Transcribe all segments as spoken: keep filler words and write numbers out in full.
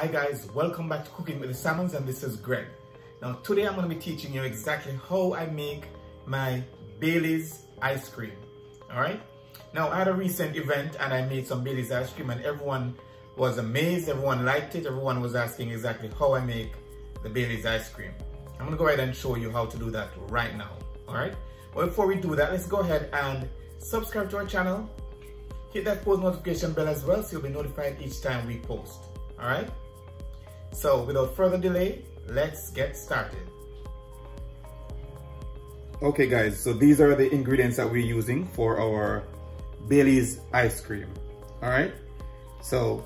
Hi guys, welcome back to Cooking with the Salmons, and this is Greg. Now today I'm going to be teaching you exactly how I make my Bailey's ice cream. Alright, now I had a recent event and I made some Bailey's ice cream and everyone was amazed, everyone liked it, everyone was asking exactly how I make the Bailey's ice cream. I'm going to go ahead and show you how to do that right now. Alright, well before we do that, let's go ahead and subscribe to our channel, hit that post notification bell as well so you'll be notified each time we post. Alright, so without further delay, let's get started. Okay guys, so these are the ingredients that we're using for our Bailey's ice cream. Alright, so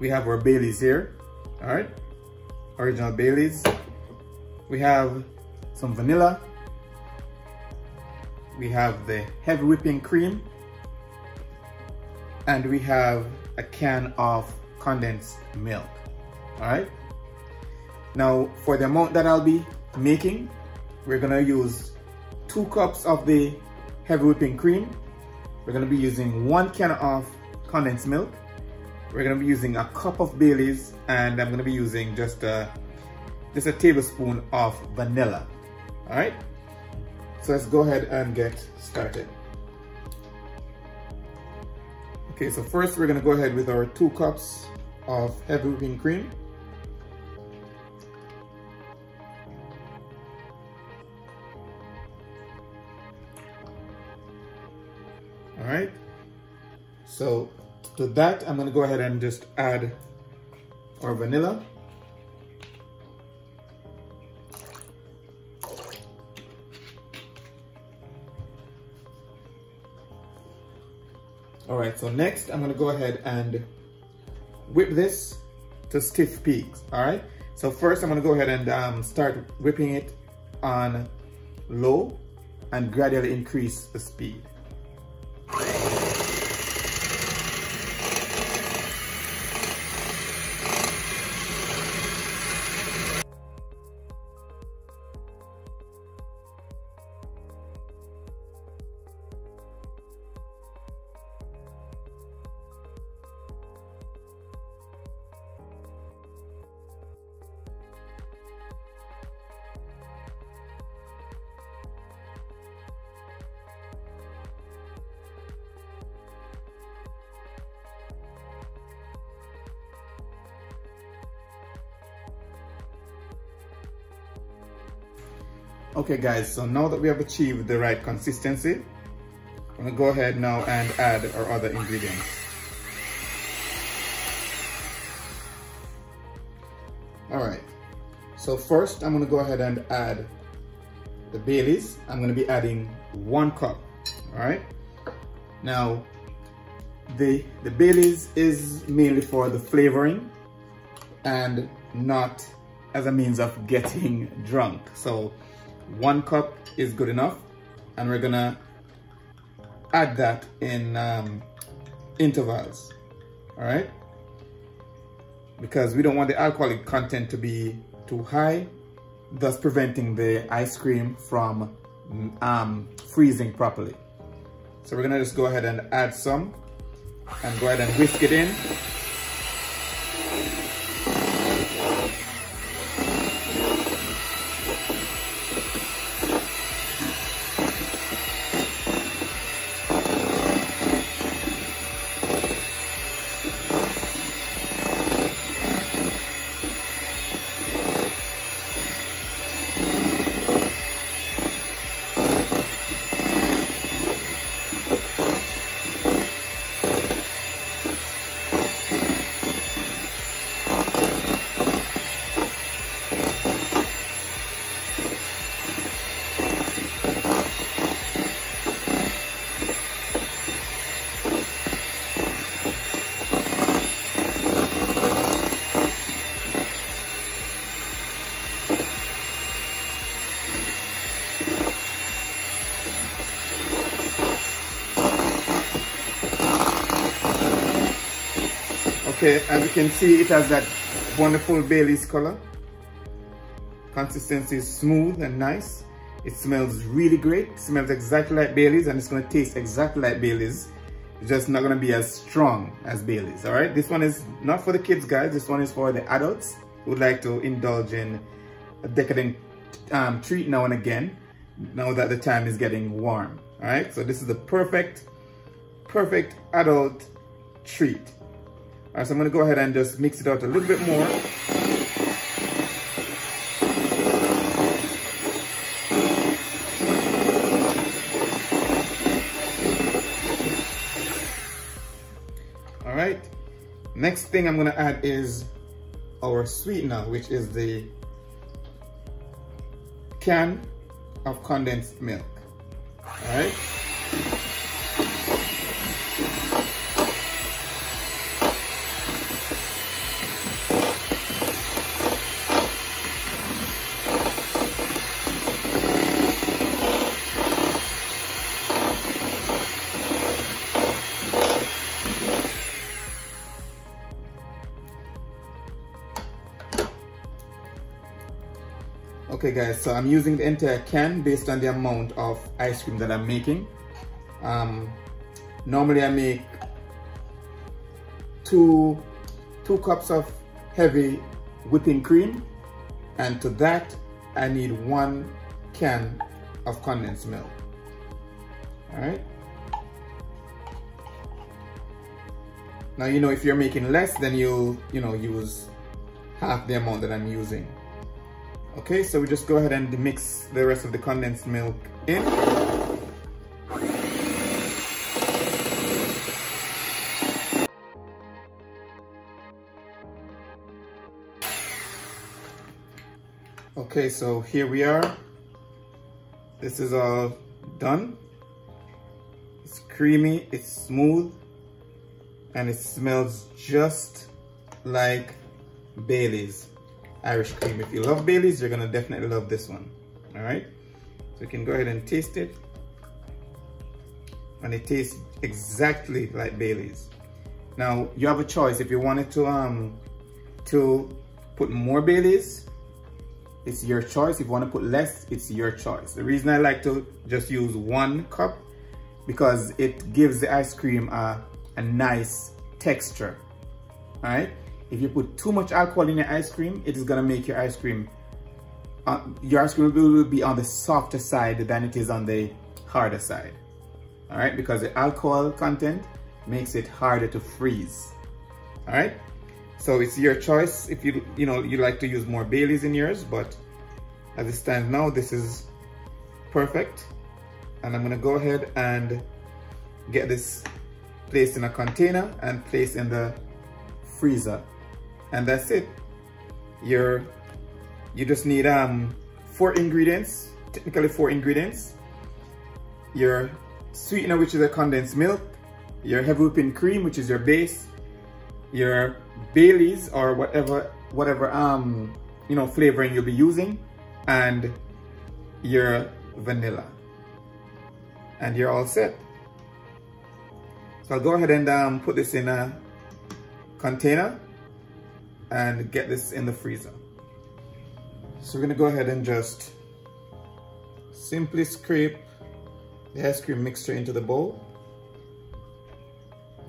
we have our Bailey's here. Alright, original Bailey's. We have some vanilla. We have the heavy whipping cream. And we have a can of condensed milk. All right, now for the amount that I'll be making, we're gonna use two cups of the heavy whipping cream, we're gonna be using one can of condensed milk, we're gonna be using a cup of Bailey's, and I'm gonna be using just a just a tablespoon of vanilla. All right, so let's go ahead and get started. Okay, so first we're gonna go ahead with our two cups of heavy whipping cream. All right, so to that I'm gonna go ahead and just add our vanilla. All right, so next I'm gonna go ahead and whip this to stiff peaks. All right, so first I'm gonna go ahead and um, start whipping it on low and gradually increase the speed. Okay guys, so now that we have achieved the right consistency, I'm gonna go ahead now and add our other ingredients. All right, so first I'm gonna go ahead and add the Bailey's. I'm gonna be adding one cup, all right? Now, the, the Bailey's is mainly for the flavoring and not as a means of getting drunk. So one cup is good enough, and we're gonna add that in um, intervals, all right? Because we don't want the alcoholic content to be too high, thus preventing the ice cream from um, freezing properly. So we're gonna just go ahead and add some, and go ahead and whisk it in. Okay, as you can see, it has that wonderful Bailey's color. Consistency is smooth and nice. It smells really great. It smells exactly like Bailey's, and it's gonna taste exactly like Bailey's. It's just not gonna be as strong as Bailey's, all right? This one is not for the kids, guys. This one is for the adults who would like to indulge in a decadent um, treat now and again, now that the time is getting warm, all right? So this is the perfect, perfect adult treat. All right, so I'm gonna go ahead and just mix it out a little bit more. All right, next thing I'm gonna add is our sweetener, which is the can of condensed milk, all right? Okay guys, so I'm using the entire can based on the amount of ice cream that I'm making. Um, normally I make two, two cups of heavy whipping cream, and to that I need one can of condensed milk, all right? Now, you know, if you're making less, then you'll, you know, use half the amount that I'm using. Okay, so we just go ahead and mix the rest of the condensed milk in. Okay, so here we are. This is all done. It's creamy, it's smooth, and it smells just like Bailey's Irish cream. If you love Bailey's, you're gonna definitely love this one. All right, so you can go ahead and taste it, and it tastes exactly like Bailey's. Now you have a choice if you wanted to um to put more Bailey's. It's your choice. If you want to put less, it's your choice. The reason I like to just use one cup because it gives the ice cream a, a nice texture. All right. If you put too much alcohol in your ice cream, it is gonna make your ice cream, uh, your ice cream will be on the softer side than it is on the harder side. All right, because the alcohol content makes it harder to freeze. All right, so it's your choice if you, you know, you like to use more Bailey's in yours, but as it stands now, this is perfect. And I'm gonna go ahead and get this placed in a container and placed in the freezer. And that's it. You're, you just need um, four ingredients, technically four ingredients. Your sweetener, which is a condensed milk, your heavy whipping cream, which is your base, your Bailey's or whatever, whatever um, you know, flavoring you'll be using, and your vanilla. And you're all set. So I'll go ahead and um, put this in a container and get this in the freezer. So we're gonna go ahead and just simply scrape the ice cream mixture into the bowl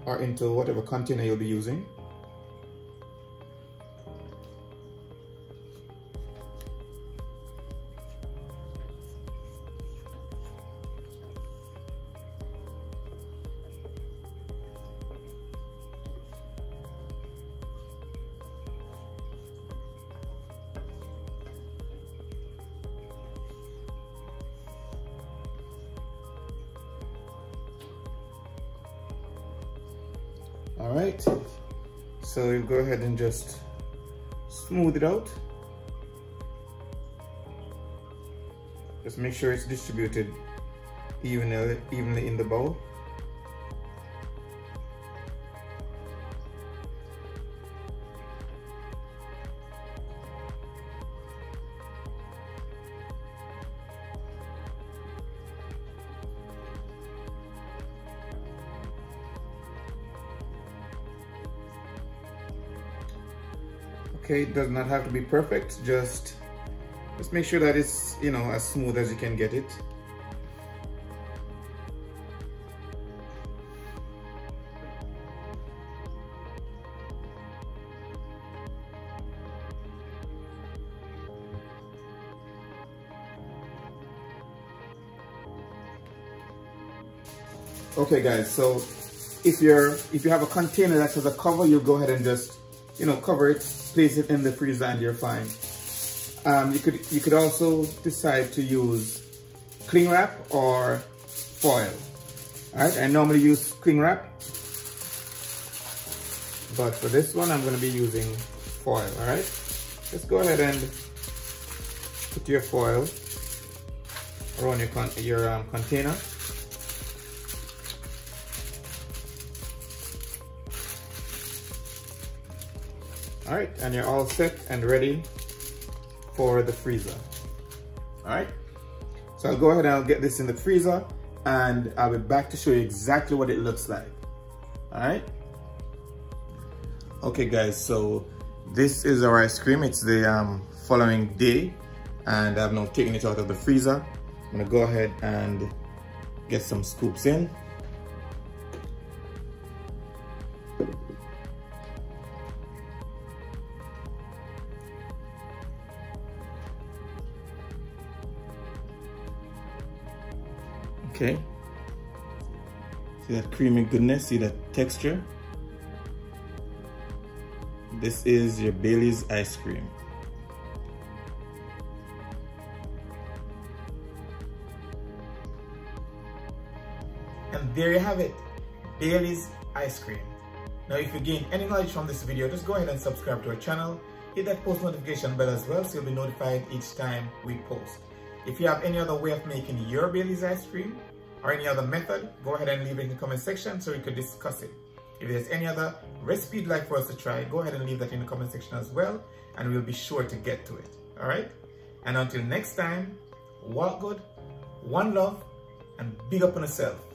or into whatever container you'll be using. All right, so we'll go ahead and just smooth it out. Just make sure it's distributed evenly, evenly in the bowl. Okay, it does not have to be perfect, just, just make sure that it's, you know, as smooth as you can get it. Okay guys, so if you're if you have a container that has a cover, you'll go ahead and just, you know, cover it, place it in the freezer, and you're fine. Um, you could you could also decide to use cling wrap or foil. Alright, I normally use cling wrap, but for this one I'm gonna be using foil, alright? Just go ahead and put your foil around your, con your um, container. Alright, and you're all set and ready for the freezer. Alright, so I'll go ahead and I'll get this in the freezer, and I'll be back to show you exactly what it looks like. Alright? Okay guys, so this is our ice cream. It's the um, following day, and I've now taken it out of the freezer. I'm gonna go ahead and get some scoops in. Okay, see that creamy goodness, see that texture? This is your Bailey's ice cream. And there you have it, Bailey's ice cream. Now if you gain any knowledge from this video, just go ahead and subscribe to our channel. Hit that post notification bell as well, so you'll be notified each time we post. If you have any other way of making your Bailey's ice cream or any other method, go ahead and leave it in the comment section so we could discuss it. If there's any other recipe you'd like for us to try, go ahead and leave that in the comment section as well, and we'll be sure to get to it. All right? And until next time, walk good, one love, and big up on yourself.